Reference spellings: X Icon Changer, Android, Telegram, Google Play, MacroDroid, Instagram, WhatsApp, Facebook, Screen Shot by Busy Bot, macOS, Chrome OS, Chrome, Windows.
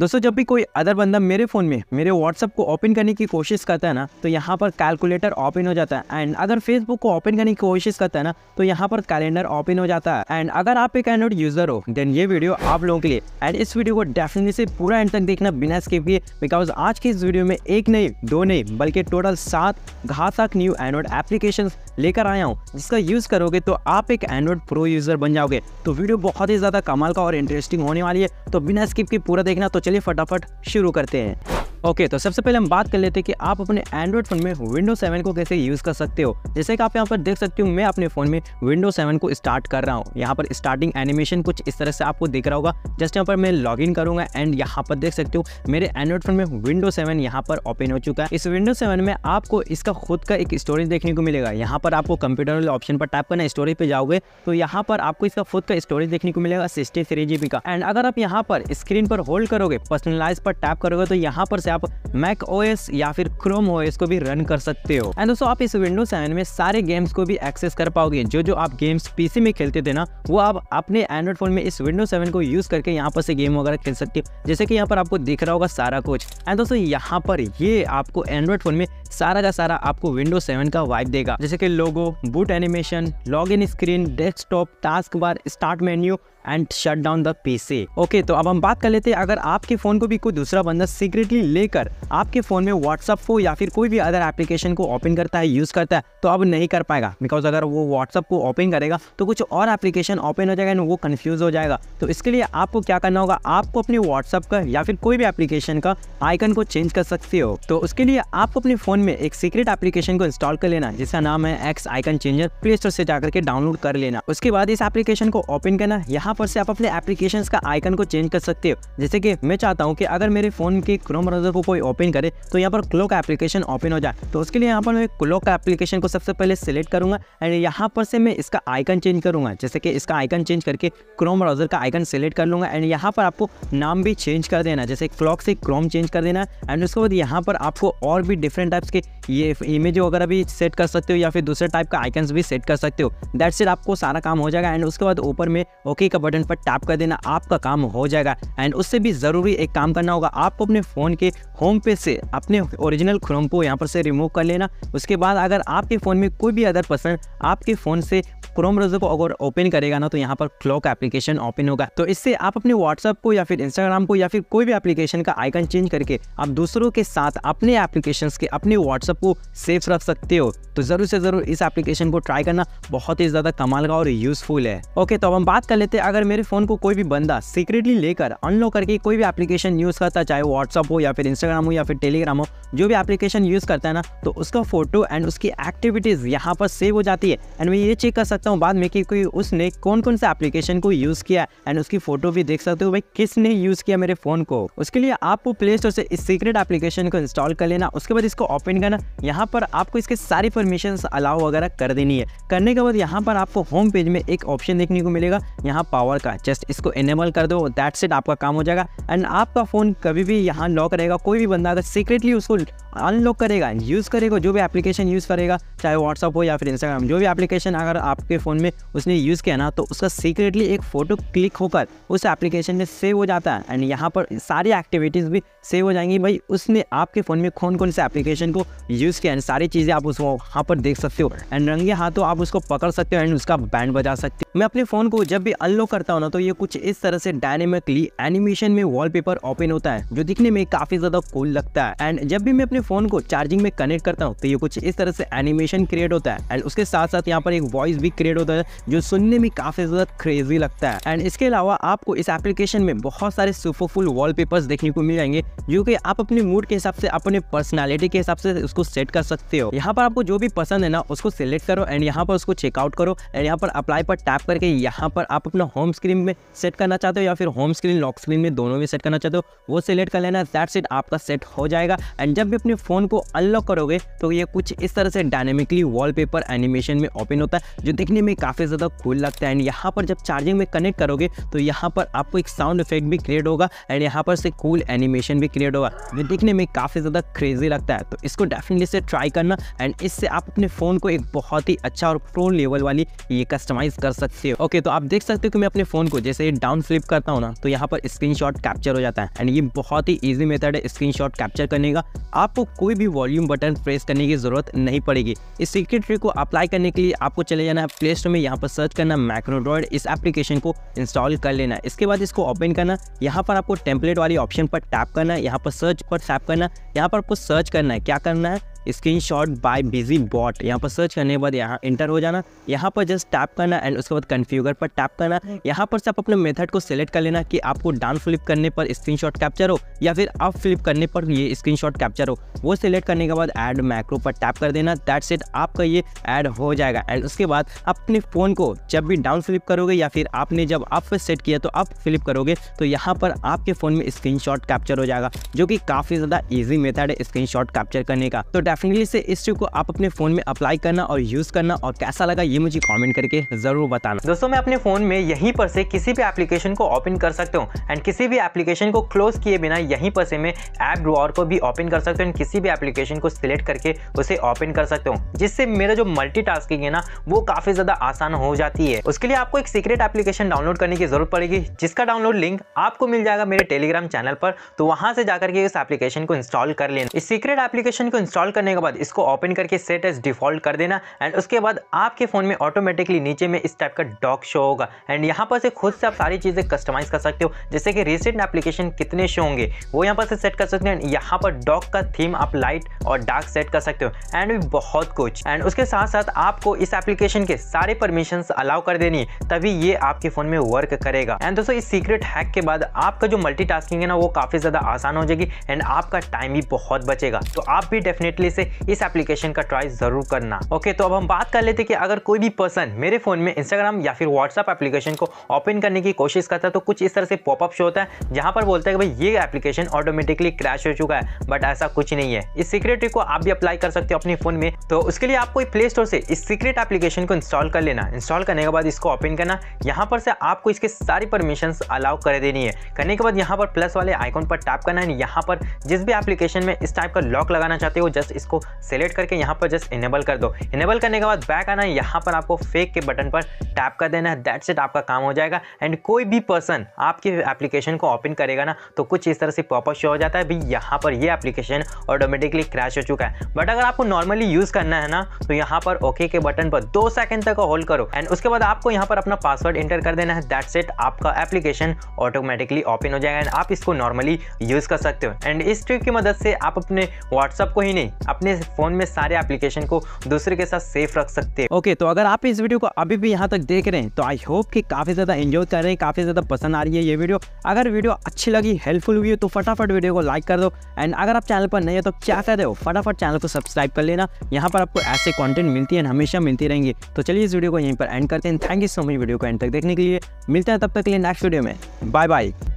दोस्तों जब भी कोई अदर बंदा मेरे फ़ोन में मेरे व्हाट्सअप को ओपन करने की कोशिश करता है ना, तो यहाँ पर कैलकुलेटर ओपन हो जाता है। एंड अगर फेसबुक को ओपन करने की कोशिश करता है ना, तो यहाँ पर कैलेंडर ओपन हो जाता है। एंड अगर आप एक एंड्रॉइड यूज़र हो देन ये वीडियो आप लोगों के लिए, एंड इस वीडियो को डेफिनेटली से पूरा एंड तक देखना बिना स्किप किए, बिकॉज आज की इस वीडियो में एक नहीं, दो नहीं, बल्कि टोटल 7 घातक न्यू एंड्रॉइड एप्लीकेशन लेकर आया हूँ, जिसका यूज़ करोगे तो आप एक एंड्रॉइड प्रो यूज़र बन जाओगे। तो वीडियो बहुत ही ज़्यादा कमाल का और इंटरेस्टिंग होने वाली है, तो बिना स्किप के पूरा देखना। तो चलिए फटाफट शुरू करते हैं। ओके, तो सबसे पहले हम बात कर लेते हैं कि आप अपने एंड्रॉइड फ़ोन में विंडोज 7 को कैसे यूज़ कर सकते हो। जैसे कि आप यहाँ पर देख सकते हो, मैं अपने फ़ोन में विंडोज 7 को स्टार्ट कर रहा हूँ। यहाँ पर स्टार्टिंग एनिमेशन कुछ इस तरह से आपको दिख रहा होगा। जस्ट यहाँ पर मैं लॉगिन करूँगा एंड यहाँ पर देख सकते हो मेरे एंड्रॉइड फ़ोन में विंडोज 7 यहाँ पर ओपन हो चुका है। इस विंडोज 7 में आपको इसका खुद का एक स्टोरेज देखने को मिलेगा। यहाँ पर आपको कंप्यूटर वाले ऑप्शन पर टैप करना, स्टोरेज पर जाओगे तो यहाँ पर आपको इसका खुद का स्टोरेज देखने को मिलेगा 63 GB का। एंड अगर आप यहाँ पर स्क्रीन पर होल्ड करोगे, पर्सनलाइज पर टैप करोगे, तो यहाँ पर आप मैक ओएस या फिर क्रोम ओएस को भी रन कर सकते हो। एंड दोस्तों आप इस विंडोज 7 में सारे गेम्स को भी एक्सेस कर पाओगे। जो जो आप गेम्स पीसी में खेलते थे ना, वो आप अपने एंड्रॉइड फोन में इस विंडोज 7 को यूज करके यहाँ पर से गेम वगैरह खेल सकते हो। जैसे कि यहाँ पर आपको दिख रहा होगा सारा कुछ। एंड दोस्तों यहाँ पर ये आपको एंड्रॉइड फोन में सारा का सारा आपको विंडोज 7 का वाइब देगा, जैसे कि logo, boot animation, log in screen, desktop, task bar, start menu and shut down the PC. Okay, तो अब हम बात कर लेते हैं, अगर आपके फ़ोन को भी कोई दूसरा बंदा सीक्रेटली लेकर आपके फ़ोन में व्हाट्सअप को या फिर कोई भी अदर एप्लीकेशन को ओपन करता है, यूज़ करता है, तो अब नहीं कर पाएगा। बिकॉज अगर वो व्हाट्सअप को ओपन करेगा तो कुछ और एप्लीकेशन ओपन हो जाएगा एंड वो कन्फ्यूज़ हो जाएगा। तो इसके लिए आपको क्या करना होगा, आपको अपने व्हाट्सअप का या फिर कोई भी एप्लीकेशन का आइकन को चेंज कर सकते हो। तो उसके लिए आपको अपने फ़ोन में एक सीक्रेट एप्लीकेशन को इंस्टॉल कर लेना, जिसका नाम है X icon changer. Play store से जाकर के डाउनलोड कर लेना। उसके बाद इस एप्लीकेशन को ओपन करना। यहाँ पर से आप अपने एप्लीकेशंस का आइकन को चेंज कर सकते हो। जैसे कि मैं चाहता हूं कि अगर मेरे फोन के क्रोम ब्राउजर को कोई ओपन करे तो यहां पर क्लॉक एप्लीकेशन ओपन हो जाए। तो उसके लिए यहां पर मैं क्लॉक एप्लीकेशन को सबसे पहले सिलेक्ट करूंगा एंड यहां पर से मैं इसका आइकन चेंज करूंगा। जैसे कि इसका आइकन चेंज करके क्रोम ब्राउजर का आइकन सेलेक्ट कर लूंगा एंड यहाँ पर आपको नाम भी चेंज कर देना, जैसे क्लॉक से क्रोम चेंज कर देना। एंड उसके बाद यहाँ पर आपको और भी डिफरेंट टाइप्स के ये इमेज वगैरह भी सेट कर सकते हो या फिर दूसरे टाइप का आइकन्स भी सेट कर सकते हो। दैट्स इट, आपको सारा काम हो जाएगा। एंड उसके बाद ऊपर में ओके का बटन पर टैप कर देना, आपका काम हो जाएगा। एंड उससे भी ज़रूरी एक काम करना होगा, आपको अपने फ़ोन के होम पेज से अपने ओरिजिनल क्रोम को यहाँ पर से रिमूव कर लेना। उसके बाद अगर आपके फ़ोन में कोई भी अदर पर्सन आपके फ़ोन से क्रोम ब्राउजर को अगर ओपन करेगा ना, तो यहाँ पर क्लॉक एप्लीकेशन ओपन होगा। तो इससे आप अपने व्हाट्सअप को या फिर इंस्टाग्राम को या फिर कोई भी एप्लीकेशन का आइकन चेंज करके आप दूसरों के साथ अपने एप्लीकेशंस के अपने व्हाट्सअप को सेफ रख सकते हो। तो ज़रूर से ज़रूर इस एप्लीकेशन को ट्राई करना, बहुत ही ज़्यादा कमाल का और यूज़फुल है। ओके, तो अब हम बात कर लेते हैं, अगर मेरे फ़ोन को कोई भी बंदा सीक्रेटली लेकर अनलॉक करके कोई भी एप्लीकेशन यूज़ करता है, चाहे व्हाट्सअप हो या फिर इंस्टाग्राम हो या फिर टेलीग्राम हो, जो भी एप्लीकेशन यूज़ करता है ना, तो उसका फ़ोटो एंड उसकी एक्टिविटीज़ यहाँ पर सेव हो जाती है। एंड मैं ये चेक कर सकता हूँ बाद में कि कोई उसने कौन कौन सा एप्लीकेशन को यूज़ किया एंड उसकी फ़ोटो भी देख सकते हो, भाई किसने यूज़ किया मेरे फ़ोन को। उसके लिए आपको प्ले स्टोर से इस सीक्रेट एप्लीकेशन को इंस्टॉल कर लेना। उसके बाद इसको ओपन करना। यहाँ पर आपको इसके सारी परमिशंस अलाउ वगैरह कर देनी है। करने के बाद यहाँ पर आपको होम पेज में एक ऑप्शन देखने को मिलेगा यहाँ पावर का, जस्ट इसको इनेबल कर दो। दैट्स इट, आपका काम हो जाएगा। एंड आपका फ़ोन कभी भी यहाँ लॉक रहेगा। कोई भी बंदा अगर सीक्रेटली उसको अनलॉक करेगा, यूज़ करेगा, जो भी एप्लीकेशन यूज़ करेगा, चाहे व्हाट्सअप हो या फिर इंस्टाग्राम, जो भी एप्लीकेशन अगर आपके फ़ोन में उसने यूज़ किया ना, तो उसका सीक्रेटली एक फ़ोटो क्लिक होकर उस एप्लीकेशन में सेव हो जाता है। एंड यहाँ पर सारी एक्टिविटीज़ भी सेव हो जाएंगी, भाई उसने आपके फ़ोन में कौन कौन से एप्लीकेशन को यूज़ किया। एंड सारी चीज़ें आप उसको वहाँ पर देख सकते हो एंड रंगे हाथों आप उसको पकड़ सकते हो एंड उसका बैंड बजा सकते हो। मैं अपने फ़ोन को जब भी अनलॉक करता हूँ ना, तो ये कुछ इस तरह से डायनेमिकली एनिमेशन में वॉलपेपर ओपन होता है, जो दिखने में काफ़ी ज़्यादा कूल लगता है। एंड जब भी मैं अपने फ़ोन को चार्जिंग में कनेक्ट करता हूँ, तो ये कुछ इस तरह से एनिमेशन क्रिएट होता है। एंड उसके साथ साथ यहाँ पर एक वॉइस भी क्रिएट होता है, जो सुनने में काफ़ी ज़्यादा क्रेजी लगता है। एंड इसके अलावा आपको इस एप्लीकेशन में बहुत सारे सुपरफुल वॉलपेपर्स देखने को मिल जाएंगे, जो कि आप अपने मूड के हिसाब से, अपने पर्सनैलिटी के हिसाब से उसको सेट कर सकते हो। यहाँ पर आपको जो भी पसंद है ना, उसको सिलेक्ट करो एंड यहाँ पर उसको चेकआउट करो एंड यहाँ पर अप्लाई पर टैप करके यहाँ पर आप अपना होम स्क्रीन में सेट करना चाहते हो या फिर होम स्क्रीन लॉक स्क्रीन में दोनों में सेट करना चाहते हो, वो सिलेक्ट कर लेना। दैट्स इट, आपका सेट हो जाएगा। एंड जब भी अपने फ़ोन को अनलॉक करोगे, तो ये कुछ इस तरह से डायनेमिकली वॉलपेपर एनिमेशन में ओपन होता है, जो दिखने में काफ़ी ज़्यादा कूल लगता है। एंड यहाँ पर जब चार्जिंग में कनेक्ट करोगे, तो यहाँ पर आपको एक साउंड इफेक्ट भी क्रिएट होगा एंड यहाँ पर से कूल एनिमेशन भी क्रिएट होगा, जो दिखने में काफ़ी ज़्यादा क्रेजी लगता है। तो इसको डेफिनेटली से ट्राई करना एंड इससे आप अपने फ़ोन को एक बहुत ही अच्छा और प्रो लेवल वाली ये कस्टमाइज़ कर सकते सकते हो। ओके, तो आप देख सकते हो कि मैं अपने फोन को जैसे डाउन फ्लिप करता हूँ ना, तो यहाँ पर स्क्रीनशॉट कैप्चर हो जाता है। एंड ये बहुत ही ईजी मेथड है स्क्रीनशॉट कैप्चर करने का। आपको कोई भी वॉल्यूम बटन प्रेस करने की जरूरत नहीं पड़ेगी। इस सीक्रेट ट्रिक को अप्लाई करने के लिए आपको चले जाना है प्ले स्टोर में, यहाँ पर सर्च करना मैक्रोड्रॉइड, इस एप्लीकेशन को इंस्टॉल कर लेना है। इसके बाद इसको ओपन करना, यहाँ पर आपको टेम्पलेट वाली ऑप्शन पर टैप करना है, यहाँ पर सर्च पर टैप करना, यहाँ पर आपको सर्च करना है, क्या करना है, screen shot by busy bot. यहाँ पर सर्च करने के बाद यहाँ इंटर हो जाना, यहाँ पर जस्ट टैप करना एंड उसके बाद कन्फ्यूगर पर टैप करना। यहाँ पर से आप अपने मेथड को सिलेक्ट कर लेना कि आपको डाउन फ्लिप करने पर स्क्रीन शॉट कैप्चर हो या फिर अप फ्लिप करने पर ये स्क्रीन शॉट कैप्चर हो। वो सिलेक्ट करने के बाद ऐड मैक्रो पर टैप कर देना, दैट्स इट, आपका ये ऐड हो जाएगा। एंड उसके बाद अपने फ़ोन को जब भी डाउन फ्लिप करोगे या फिर आपने जब अप सेट किया तो अप फ्लिप करोगे तो यहाँ पर आपके फ़ोन में स्क्रीन शॉट कैप्चर हो जाएगा, जो कि काफ़ी ज़्यादा ईजी मेथड है स्क्रीन शॉट कैप्चर करने का। तो डेफिनेटली से इस ट्रिक को आप अपने फोन में अप्लाई करना और यूज करना, और कैसा लगा ये मुझे कमेंट करके जरूर बताना। दोस्तों, मैं अपने फोन में यहीं पर से किसी भी एप्लीकेशन को ओपन कर सकता हूँ एंड किसी भी एप्लीकेशन को क्लोज किए बिना यहीं पर से मैं ऐप ड्रॉअर को भी ओपन कर सकता हूँ एंड किसी भी एप्लीकेशन को सिलेक्ट करके उसे ओपन कर सकता हूँ, जिससे मेरा जो मल्टीटास्किंग है ना वो काफी ज्यादा आसान हो जाती है। उसके लिए आपको एक सीक्रेट एप्लीकेशन डाउनलोड करने की जरूरत पड़ेगी, जिसका डाउनलोड लिंक आपको मिल जाएगा मेरे टेलीग्राम चैनल पर, तो वहां से जाकर के इस एप्लीकेशन को इंस्टॉल कर लेना। इस सीक्रेट एप्लीकेशन को इंस्टॉल करने के बाद इसको ओपन करके सेट एज डिफॉल्ट कर देना एंड उसके बाद आपके फोन में ऑटोमेटिकली नीचे में इस टाइप का डॉक शो होगा एंड यहाँ पर से खुद से आप सारी चीजें कस्टमाइज कर सकते हो, जैसे कि रिसेंट एप्लीकेशन कितने शो होंगे वो यहाँ पर से सेट कर सकते हो। यहाँ पर डॉक का थीम आप लाइट और डार्क सेट कर सकते हो एंड भी बहुत कुछ। एंड उसके साथ साथ आपको इस एप्लीकेशन के सारे परमिशंस अलाउ कर देनी, तभी ये आपके फोन में वर्क करेगा। एंड दोस्तों, इस सीक्रेट हैक के बाद आपका जो मल्टीटास्किंग है ना वो काफी ज्यादा आसान हो जाएगी एंड आपका टाइम भी बहुत बचेगा। तो आप भी डेफिनेटली से इस एप्लीकेशन का ट्राई जरूर करना। ओके, तो अब हम बात कर लेते हैं कि अगर कोई भी पर्सन मेरे फोन में इंस्टाग्राम या फिर व्हाट्सएप एप्लीकेशन को ओपन करने की कोशिश करता है तो कुछ इस तरह से पॉपअप शो होता है, जहां पर बोलता है कि भाई ये एप्लीकेशन ऑटोमेटिकली क्रैश हो चुका है, बट ऐसा कुछ नहीं है। इस सीक्रेट ट्रिक को आप भी अप्लाई कर सकते हो अपने फोन में। तो उसके लिए आपको प्ले स्टोर से इस सीक्रेट एप्लीकेशन को इंस्टॉल कर लेना। इंस्टॉल करने के बाद इसको ओपन करना, यहाँ पर से आपको इसके सारी परमिशन अलाउ कर देनी है। करने के बाद यहाँ पर प्लस वाले आइकॉन पर टैप करना है, यहाँ पर जिस भी एप्लीकेशन में इस टाइप का लॉक लगाना चाहते हो जस्ट इसको सेलेक्ट करके यहाँ पर जस्ट इनेबल कर दो। इनेबल करने के बाद बैक आना है, यहाँ पर आपको फेक के बटन पर टैप कर देना है, दैट्स इट, आपका काम हो जाएगा। एंड कोई भी पर्सन आपके एप्लीकेशन को ओपन करेगा ना तो कुछ इस तरह से पॉपअप शो हो जाता है, भाई यहाँ पर ये एप्लीकेशन ऑटोमेटिकली क्रैश हो चुका है। बट अगर आपको नॉर्मली यूज करना है ना तो यहाँ पर ओके के बटन पर 2 सेकंड तक होल्ड करो एंड उसके बाद आपको यहाँ पर अपना पासवर्ड एंटर कर देना है, दैट्स इट, आपका एप्लीकेशन ऑटोमेटिकली ओपन हो जाएगा एंड आप इसको नॉर्मली यूज कर सकते हो। एंड इस ट्रिक की मदद से आप अपने व्हाट्सएप को ही नहीं अपने फोन में सारे एप्लीकेशन को दूसरे के साथ सेफ रख सकते हैं। ओके, तो अगर आप इस वीडियो को अभी भी यहाँ तक देख रहे हैं तो आई होप कि काफी ज्यादा एंजॉय कर रहे हैं, काफी ज्यादा पसंद आ रही है ये वीडियो। अगर वीडियो अच्छी लगी, हेल्पफुल हुई तो फटाफट वीडियो को लाइक कर दो एंड अगर आप चैनल पर नए हो तो क्या कर रहे हो, फटाफट चैनल को सब्सक्राइब कर लेना। यहाँ पर आपको ऐसे कॉन्टेंट मिलती है, हमेशा मिलती रहेंगी। तो चलिए इस वीडियो को यहीं पर एंड करते हैं। Thank you so much video को एंड तक देखने के लिए। मिलते हैं तब तक के लिए नेक्स्ट वीडियो में। Bye bye.